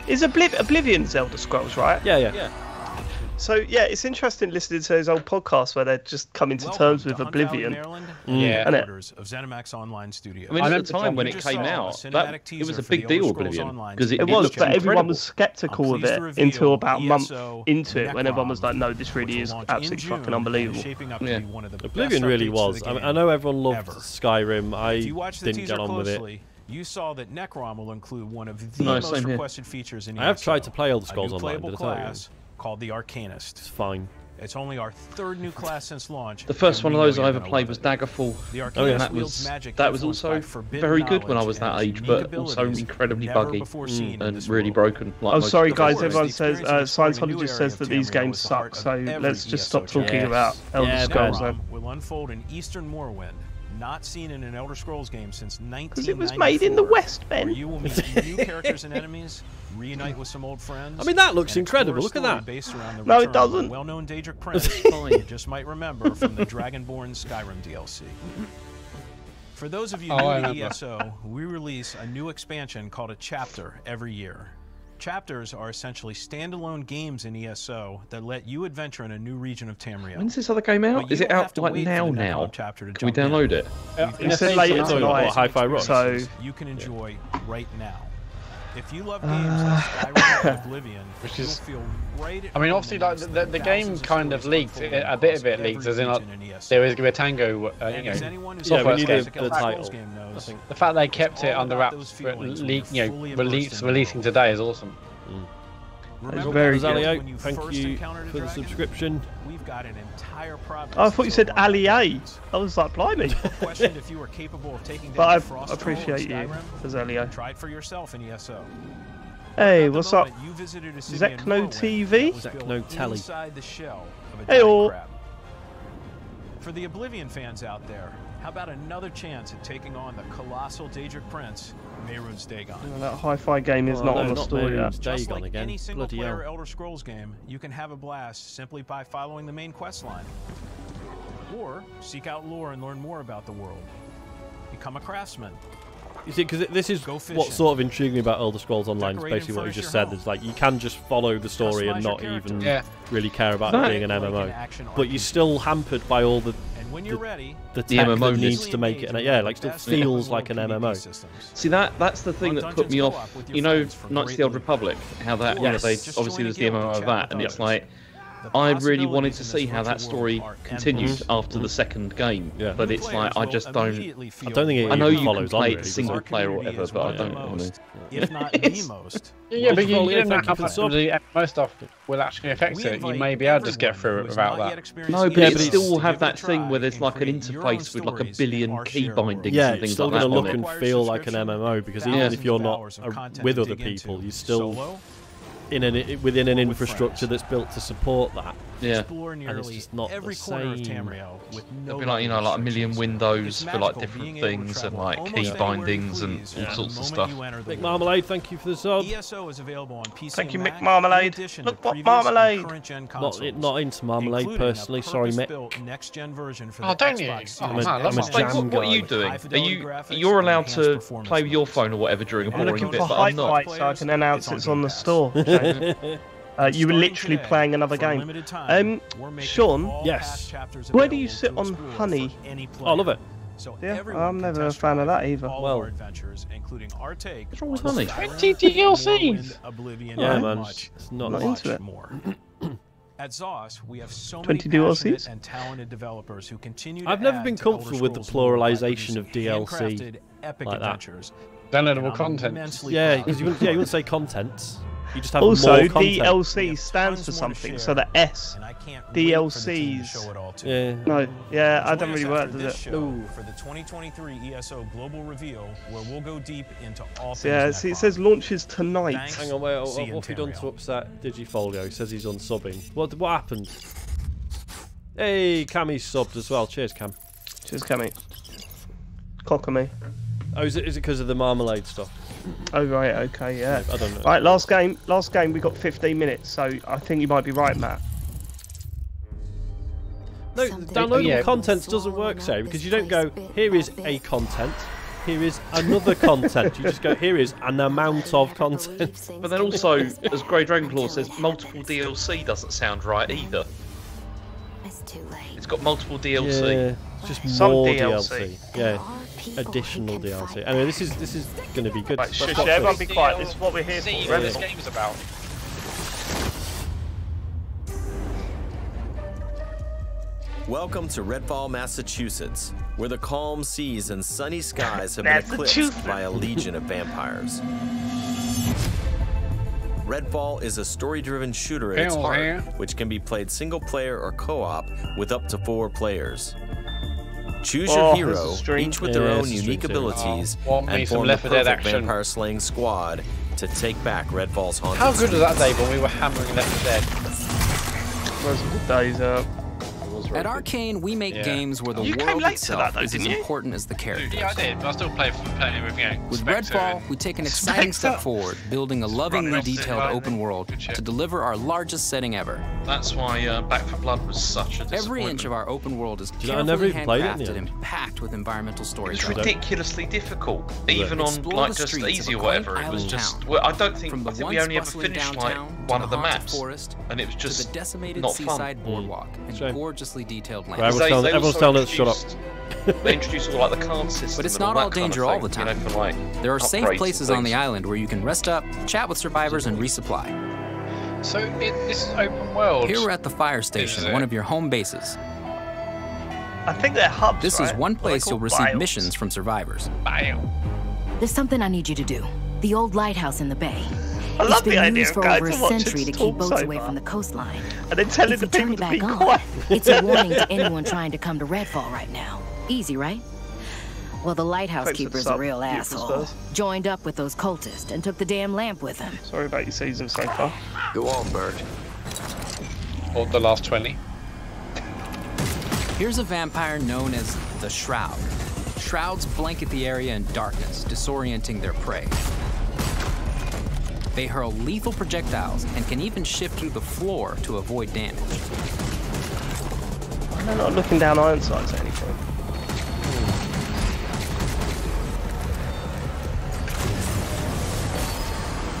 does. Is Oblivion's Elder Scrolls, right? Yeah. So, yeah, it's interesting listening to those old podcasts where they're just coming to terms with Oblivion. Yeah. Of ZeniMax Online Studios. I mean, at the time when it came out, it was a big deal, Oblivion. Because it was, but everyone was sceptical of it until about a month into it, when everyone was like, no, this really is absolutely fucking unbelievable. Yeah. Oblivion really was. I know everyone loved Skyrim. I didn't get on with it. You saw that Necrom will include one of the most requested features in ESO. I have tried to play Elder Scrolls Online, did I tell you? Called the Arcanist. It's fine. It's only our 3rd new class since launch. The first one of those I ever played was Daggerfall. Oh yeah, that was also very good when I was that age, but also incredibly buggy and really broken. Like sorry guys, everyone says Scientology just says that these games suck, so let's just stop talking about Elder Scrolls. Necrom will unfold in Eastern Morrowind. Not seen in an Elder Scrolls game since 1994. Because it was made in the West, Ben. You will meet new characters and enemies, reunite with some old friends. I mean, that looks incredible. Look at that. Based around the no, it doesn't. Well-known Daedric Prince, you just might remember from the Dragonborn Skyrim DLC. For those of you new to ESO, we release a new expansion called a chapter every year. Chapters are essentially standalone games in ESO that let you adventure in a new region of Tamriel. When's this other game out? Is it out like now? Can we download it? It's later tonight. Hi-Fi Rush. So you can enjoy right now. If you love games like Skyrim and Oblivion, which is, feel right I mean, obviously, like the game kind of leaked. A bit of it leaked, as in like, there is going to be a Tango, software game. The title. The fact they kept it under wraps, releasing today is awesome. That is very good. Thank you for the subscription. We've got an entire project. I thought you said Allier. I was like, blimey. But I appreciate you as Allier. Try it for yourself in ESO. Hey, what's up? Zekno TV? Zekno Telly. Hey all. For the Oblivion fans out there, how about another chance at taking on the colossal Daedric Prince, Mehrunes Dagon? No, that hi-fi game is not on the story. Just like any single-player Elder Scrolls game, you can have a blast simply by following the main quest line, or seek out lore and learn more about the world. Become a craftsman. You see, because this is what sort of intrigued me about Elder Scrolls Online is basically what you just said. It's like you can just follow the story and not even really care about it being an MMO, but you're still hampered by all the. When you're ready, the MMO needs to make it, and like still feels like an MMO. See, that's the thing that put me off. You know, Knights of the Old Republic, how that they obviously there's the MMO of that, and it's like I really wanted to see how that story continued after the 2nd game, but it's like I just don't. I don't think it. I know you can play it single player or whatever, but I don't want to. Yeah, but you don't know how the MMO stuff will actually affect it. You may be able to just get through it without that. No, but it still will have that thing where there's like an interface with like a billion key bindings and things like that. Yeah, it's still going to look and feel like an MMO because even if you're not with other people, you still. Within an infrastructure that's built to support that. Yeah. And it's just not the same. There'll be like, you know, like a million windows for like different things and like key bindings and all sorts of stuff. Mick Marmalade, thank you for the sub. Thank you, Mick Marmalade. Look what Marmalade. Not into Marmalade personally, sorry Mick. Oh, don't you? I'm a jam guy. What are you doing? You're allowed to play with your phone or whatever during a boring bit, but I'm not. So I can announce it's on the store. You were literally playing another game. Sean, yes. Where do you sit on Honey? Oh, I love it. So I'm never a fan of that either. All well, our adventures, including our take. What's wrong with money? 20 DLCs. Oblivion, yeah, man, it's not into it. More. At ZOS, we have so many passionate and talented developers who continue to I've never been comfortable with the pluralization of DLC epic like adventures. Downloadable content. Yeah, because you wouldn't say contents. You just have also, more content. DLC stands for something, so the S. DLCs. Yeah. No, yeah, I don't really work with it. For the 2023 ESO global reveal, where we'll go deep into all things. Yeah, see, it says launches tonight. Thanks. Hang on, wait, what have you done to upset Digifolio? He says he's unsubbing. What happened? Hey, Cammy's subbed as well. Cheers, Cam. Cheers, Cammy. Cockamy. Oh, is it because of the marmalade stuff? Oh right, okay, yeah. I don't know. Right, last game we got 15 minutes, so I think you might be right, Matt. No, downloadable contents doesn't work, so because you don't go, here is a content, here is another content. You just go, here is an amount of content. But then also, as Grey Dragonclaw says, multiple DLC doesn't sound right either. It's too late. It's got multiple DLC. Yeah, just more DLC. Yeah. Additional DLC. Anyway, this is going to be good. Right, shush, everyone be quiet. This is what we're here for. What this game is about. Welcome to Redfall, Massachusetts, where the calm seas and sunny skies have been eclipsed by a legion of vampires. Redfall is a story-driven shooter at its heart, which can be played single-player or co-op with up to 4 players. Choose your hero, each with their own unique abilities, and form the perfect vampire-slaying squad to take back Redfall's haunted. How good was that day when we were hammering Left 4 Dead? Those good days up. At Arcane, we make games where the world itself is as important as the characters. Yeah, I did, but I still play with you. With Redfall, we take an exciting step forward, building a lovingly detailed open world to deliver our largest setting ever. That's why Back 4 Blood was such a disappointment. Every inch of our open world is carefully handcrafted and packed with environmental storytelling. It's ridiculously difficult, even on like just easy or whatever. It was just, I think we only ever finished like one of the maps, and it was just not fun. Detailed language. Right, everyone's telling us, shut up. They introduced all like the card system. But it's not all danger all the time. You know, like, there are safe places on the island where you can rest up, chat with survivors, and resupply. So this is open world. Here we're at the fire station, one of your home bases. I think they're hubs. This is one place you'll receive missions from survivors. There's something I need you to do. The old lighthouse in the bay. I love the idea of guys over a century to keep boats away from the coastline. And then telling the people to be quiet. It's a warning to anyone trying to come to Redfall right now. Easy, right? Well, the lighthouse keeper's a real asshole. Joined up with those cultists and took the damn lamp with him. Sorry about your season so far. Go on, Bird. Hold the last 20. Here's a vampire known as the Shroud. Shrouds blanket the area in darkness, disorienting their prey. They hurl lethal projectiles and can even shift through the floor to avoid damage. They're not looking down iron sights or anything.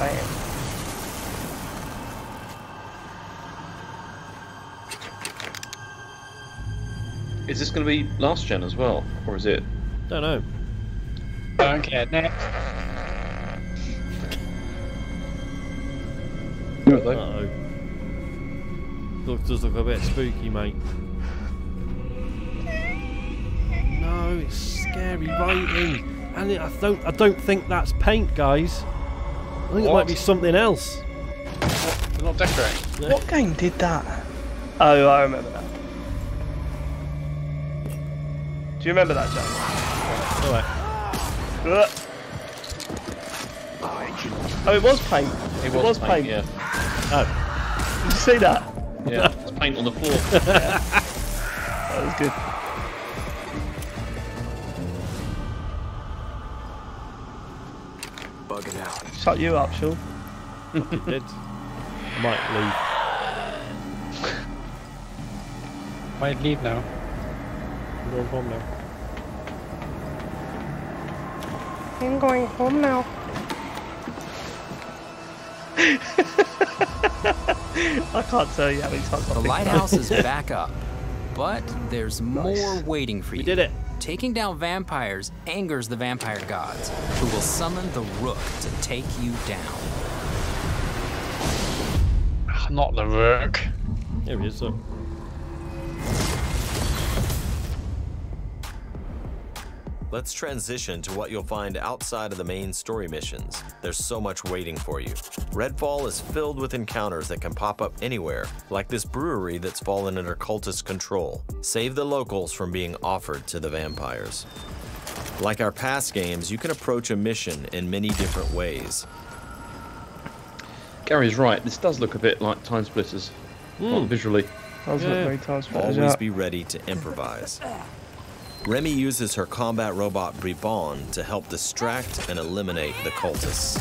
Damn. Is this going to be last gen as well, or is it? Don't know. Don't care. Next. Uh-oh. Does look a bit spooky, mate. No, it's scary writing. And I don't think that's paint, guys. I think it might be something else. They're not decorating. Yeah. What game did that? Oh, I remember that. Do you remember that, James? Oh, all right. Oh, it was paint. It was paint. Yeah. Oh. Did you see that? Yeah, it's paint on the floor. Yeah. That was good. Bugging out. Shut you up, Sean. It did. I might leave. Might leave now. I'm going home now. I'm going home now. I can't tell you how many times. The lighthouse is back up, but there's more waiting for you. We did it. taking down vampires angers the vampire gods, who will summon the Rook to take you down. Not the Rook. Here he is, sir. Let's transition to what you'll find outside of the main story missions. There's so much waiting for you. Redfall is filled with encounters that can pop up anywhere, like this brewery that's fallen under cultist control. Save the locals from being offered to the vampires. Like our past games, you can approach a mission in many different ways. Gary's right, this does look a bit like Time Splitters, visually. Always be ready to improvise. Remy uses her combat robot Bribon to help distract and eliminate the cultists.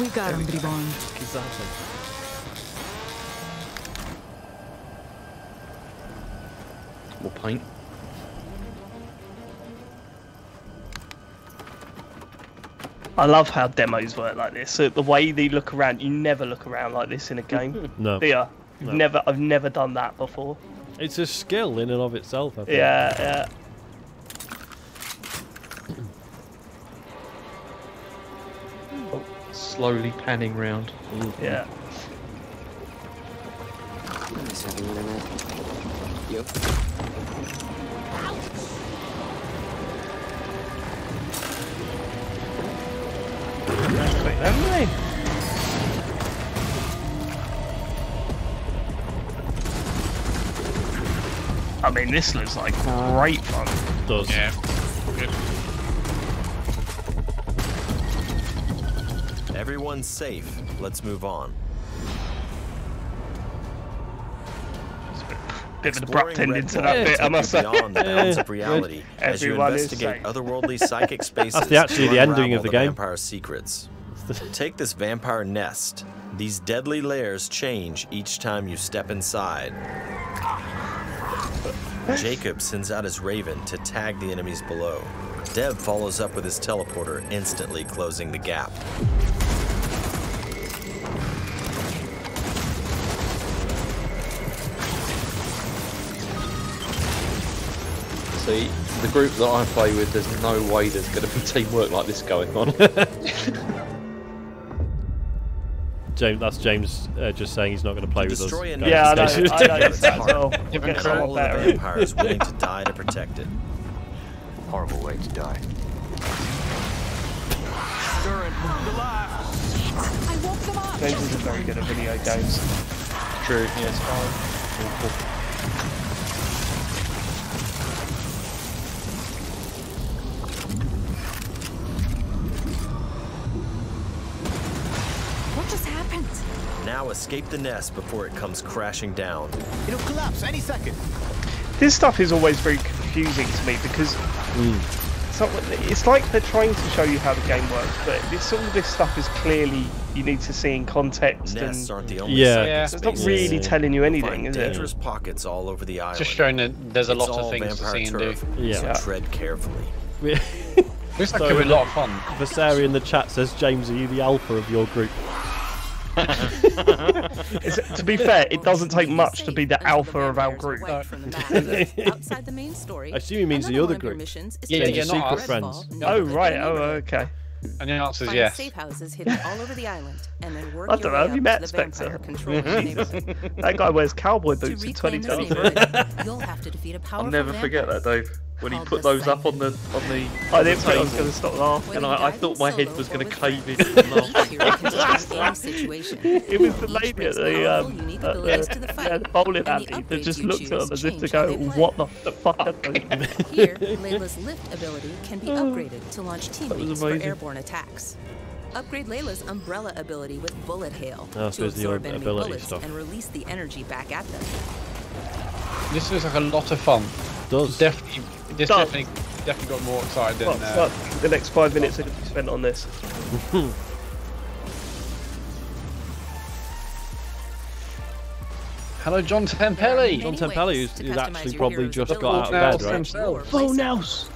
We got him, Bribon. Exactly. More paint. I love how demos work like this. So the way they look around, you never look around like this in a game. No. I've never done that before. It's a skill in and of itself, I think. Yeah, yeah. Oh, slowly panning round. Mm-hmm. Yeah. That's quick, haven't they? I mean, this looks like great fun. It does. Yeah. Good. Everyone's safe. Let's move on. It's a bit of an abrupt ending to that bit, I must say. Beyond the bounds of reality, as you investigate otherworldly psychic spaces. That's actually the ending of the game. Vampire secrets. Take this vampire nest. These deadly lairs change each time you step inside. Jacob sends out his raven to tag the enemies below. Deb follows up with his teleporter, instantly closing the gap. See, the group that I play with, there's no way there's going to be teamwork like this going on. James, that's James just saying he's not going to play with us. Yeah, I know. Even all the vampires willing to die to protect it. Horrible way to die. James isn't very good at video games. True. Yes. Awful. Now escape the nest before it comes crashing down. It'll collapse any second. This stuff is always very confusing to me because it's like they're trying to show you how the game works, but all this stuff is clearly you need to see in context. Nests aren't the only so it's not really telling you anything, is it? Dangerous pockets all over the island. Just showing that there's a lot of things to see and do. Yeah. So tread carefully. This could be a lot of fun. Vasari in the chat says, James, are you the alpha of your group? To be fair, it doesn't take much to be the alpha of our group. Outside the main story, I assume he means the other group. Yeah, you're not secret friends. Oh right, oh okay. And the answer is yes. Safe houses hidden all over the island, and then work. I don't know. Have you met Spencer? That guy wears cowboy boots in 2023. You'll have to defeat a powerful. I'll never forget that, Dave. When he put those up on the I didn't think I was going to stop laughing. I thought my head was going to cave in and laugh. It was the lady at the bowling alley that just looked at him as if to go, what the fuck? Here, Layla's lift ability can be upgraded to launch teammates for airborne attacks. Upgrade Layla's umbrella ability with bullet hail to absorb enemy bullets and release the energy back at them. This looks like a lot of fun. Does. Definitely got more excited than the next 5 minutes that we spent on this. Hello, John Tempelli. John Tempelli, who's actually probably just got out of bed, right? Full Nails.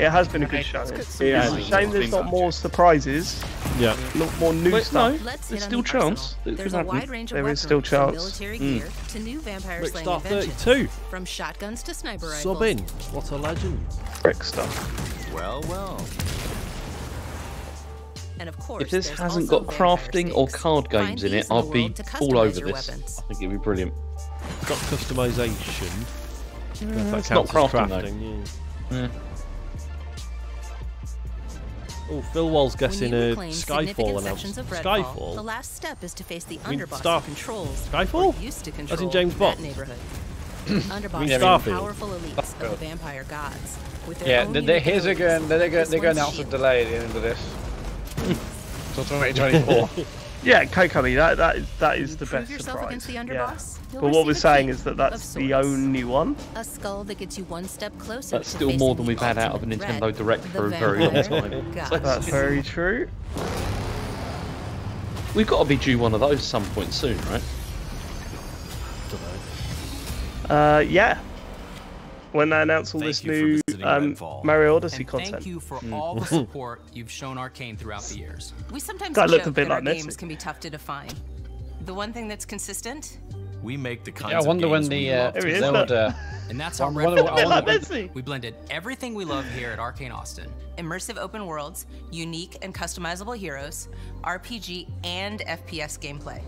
It has been a good show. It's a shame there's not more surprises. Yeah. Not more new stuff. No, there's still chance. There's a wide range of there is still chance. Military gear to new vampire slaying adventures. 32. From shotguns to sniper rifles. Sub in. What a legend. Brick stuff. Well, well. And of course, if this hasn't got crafting or card games in it, I'd be all over this. I think it'd be brilliant. Got customization. It's not crafting though. Yeah. Oh, Phil Wall's guessing a Skyfall announcement. Skyfall? The last step is to face the underboss who controls. Skyfall? Used to control. As in James Bond? Underboss are powerful elites of the vampire gods. Yeah, here's a gun. They're going to announce a delay at the end of this. So 2024. Yeah, Kokumi, that is the best surprise. The underboss, yeah. But what we're saying is that that's the only one. A skull that gets you one step closer. That's still more than we've had out of a Nintendo Direct for a very long time. So that's very true. We've got to be due one of those some point soon, right? Yeah. When they announce all this new Mario Odyssey content. Thank you for all the support you've shown Arcane throughout the years. We sometimes joke a bit that like our games can be tough to define. The one thing that's consistent? We make the kinds of games. I wonder when the Zelda... And that's our Redfall. We blended everything we love here at Arcane Austin. Immersive open worlds, unique and customizable heroes, RPG and FPS gameplay.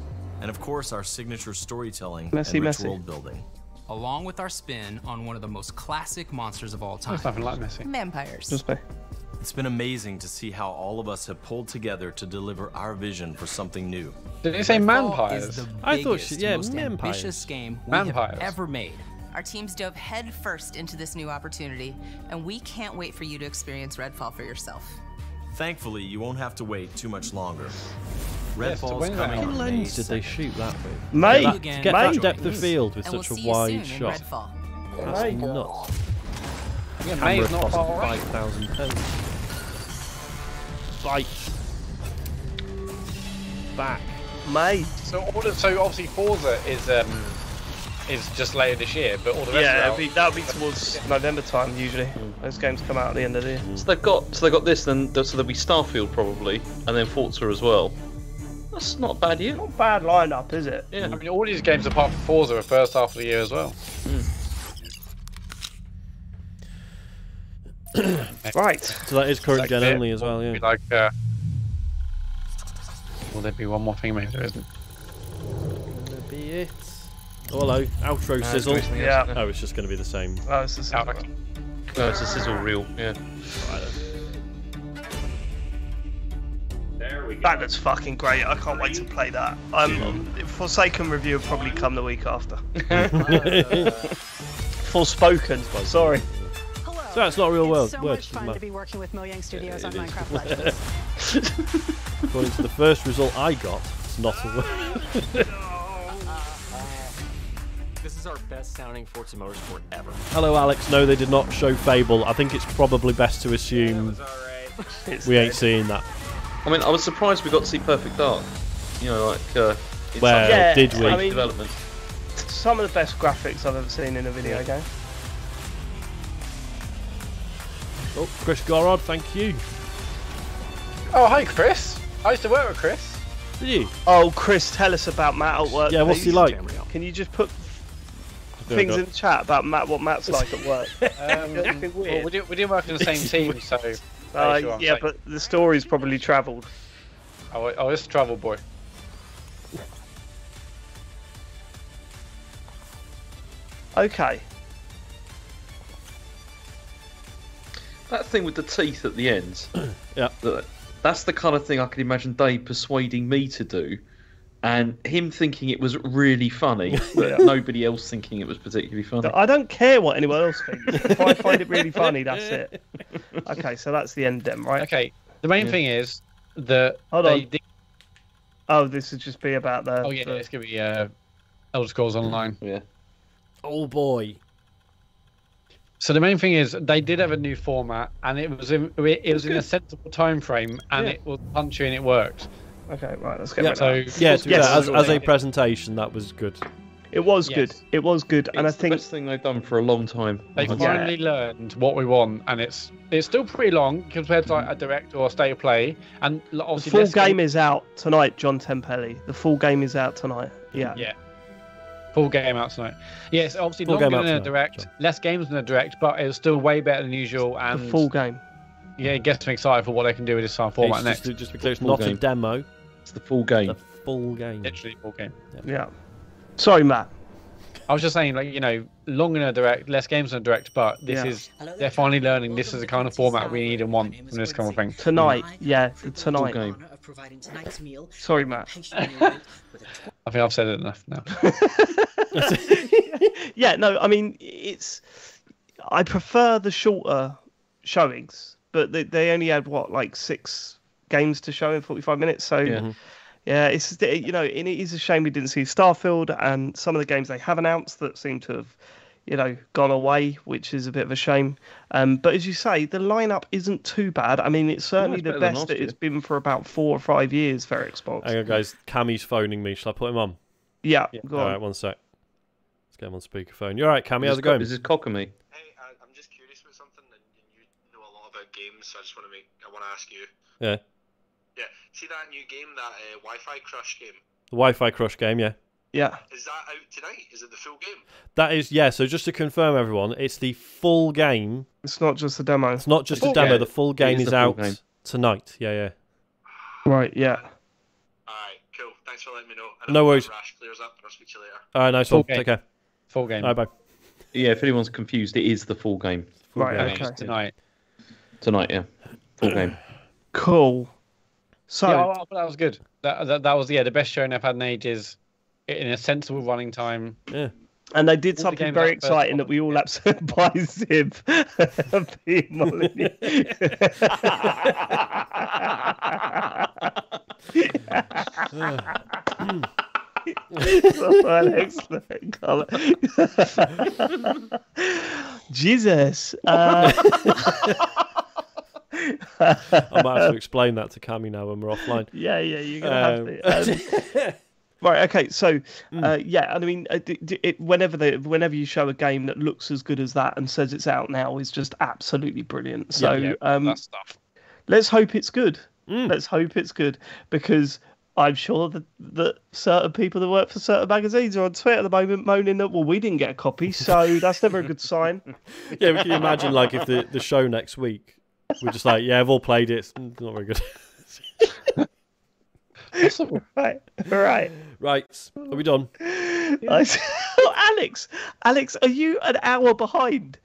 And of course, our signature storytelling and rich world building. Along with our spin on one of the most classic monsters of all time. Vampires. It's been amazing to see how all of us have pulled together to deliver our vision for something new. Did they say vampires? I thought she, yeah, most ambitious game we have ever made. Our teams dove headfirst into this new opportunity, and we can't wait for you to experience Redfall for yourself. Thankfully, you won't have to wait too much longer. Redfall's coming. What lens did they shoot that with? Mate, that, to get that depth of field with such a wide shot. That's nuts. Yeah, Camera cost £5,000. Back. Mate. So obviously Forza is just later this year, but all the rest of it. Yeah, that'll be towards November time usually. Those games come out at the end of the year. So they've got this, then so there'll be Starfield probably, and then Forza as well. That's not bad year. Not bad lineup, is it? Yeah. I mean, all these games apart from Forza are first half of the year as well. Right. So that is current gen only as well, yeah. Like, will there be one more thing, mate? There isn't. That'll be it. Oh, hello. Outro sizzle. Yeah. Oh, it's just going to be the same. Oh, it's the sizzle. No, it's a sizzle reel. Yeah. That looks fucking great. I can't wait to play that. Forspoken review will probably come the week after. Forspoken, sorry. Hello. So that's not real world. It's so much fun to be working with Mojang Studios on Minecraft Legends. According to the first result I got, it's not a word. This is our best sounding Forza Motorsport ever. Hello, Alex. No, they did not show Fable. I think it's probably best to assume we ain't seeing that. I mean, I was surprised we got to see Perfect Dark. You know, like, did we? I mean, development. Some of the best graphics I've ever seen in a video game. Oh, Chris Gorod, thank you. Oh, hi, Chris. I used to work with Chris. Did you? Oh, Chris, tell us about Matt at work. Yeah, what's he like? Can you just put things in the chat about Matt? What Matt's like at work? Well, we do work in the same team, so. Yeah, but the story's probably travelled. Oh, it's travel boy. Okay. That thing with the teeth at the end. Yeah. That's the kind of thing I could imagine Dave persuading me to do, and him thinking it was really funny, but nobody else thinking it was particularly funny. I don't care what anyone else thinks. If I find it really funny, that's it. Okay, so that's the end then, right? Okay, the main thing is that... Hold on. Oh, this would just be about the... Oh, yeah, it's going to be Elder Scrolls Online. Yeah. Oh, boy. So the main thing is they did have a new format, and it was in a sensible time frame, and it was punchy and it worked. Okay, right, let's get back to that. So, as a presentation, that was good. It was good. It was good, and I think it's the best thing they've done for a long time. They've finally learned what we want, and it's still pretty long compared to like a direct or a state of play. And obviously, the full game is out tonight, John Tempelli. The full game is out tonight. Yeah. Yeah. Full game out tonight. Yes, obviously longer than a direct, less games than a direct, but it's still way better than usual. And the full game. Yeah, it gets me excited for what they can do with this format next. Just because it's not a demo. It's the full game. The full game. Literally full game. Yeah. Sorry, Matt. I was just saying, like, you know, longer than a direct, less games than a direct, but this is, they're finally learning this is the kind of format we need and want from this kind of thing. Tonight, yeah, tonight. Game. Sorry, Matt. I think I've said it enough now. Yeah, no, I mean, it's, I prefer the shorter showings, but they only had, what, like 6 games to show in 45 minutes, so... Yeah. Yeah, it's, you know, it is a shame we didn't see Starfield and some of the games they have announced that seem to have, you know, gone away, which is a bit of a shame. But as you say, the lineup isn't too bad. I mean, it's certainly the best that it's been for about 4 or 5 years for Xbox. Hang on, guys. Cammy's phoning me. Shall I put him on? Yeah, go on. All right, one sec. Let's get him on speakerphone. You all right, Cammy? How's it going? This is Cockamy. Hey, I'm just curious about something, and you know a lot about games, so I just want to ask you. Yeah. Yeah, see that new game, that Wi-Fi Crush game? The Wi-Fi Crush game, yeah. Yeah. Is that out tonight? Is it the full game? That is, yeah, so just to confirm everyone, it's the full game. It's not just a demo. It's not just a demo, the full game is out tonight. Yeah, yeah. Right, yeah. Alright, cool. Thanks for letting me know. No worries. Rash clears up, and I'll speak to you later. Alright, nice one. Take care. Full game. Alright, bye. Yeah, if anyone's confused, it is the full game. Right, okay. Tonight. Tonight, yeah. Full game. Cool. So yeah, I thought that was good. That was the best showing I've had in ages, in a sensible running time. Yeah, and they did something very exciting that we all upset by Zib. Jesus. I might have to explain that to Cammy now when we're offline. Yeah, yeah, you're gonna have to. Right, okay, so yeah, I mean, whenever you show a game that looks as good as that and says it's out now, is just absolutely brilliant. So that stuff. Let's hope it's good. Let's hope it's good, because I'm sure that certain people that work for certain magazines are on Twitter at the moment moaning that, well, we didn't get a copy, so that's never a good sign. Yeah, but can you imagine, like, if the show next week? We're just like, yeah, I've all played it. It's not very good. Awesome. Right. Are we done? Yeah. Oh, Alex, are you an hour behind?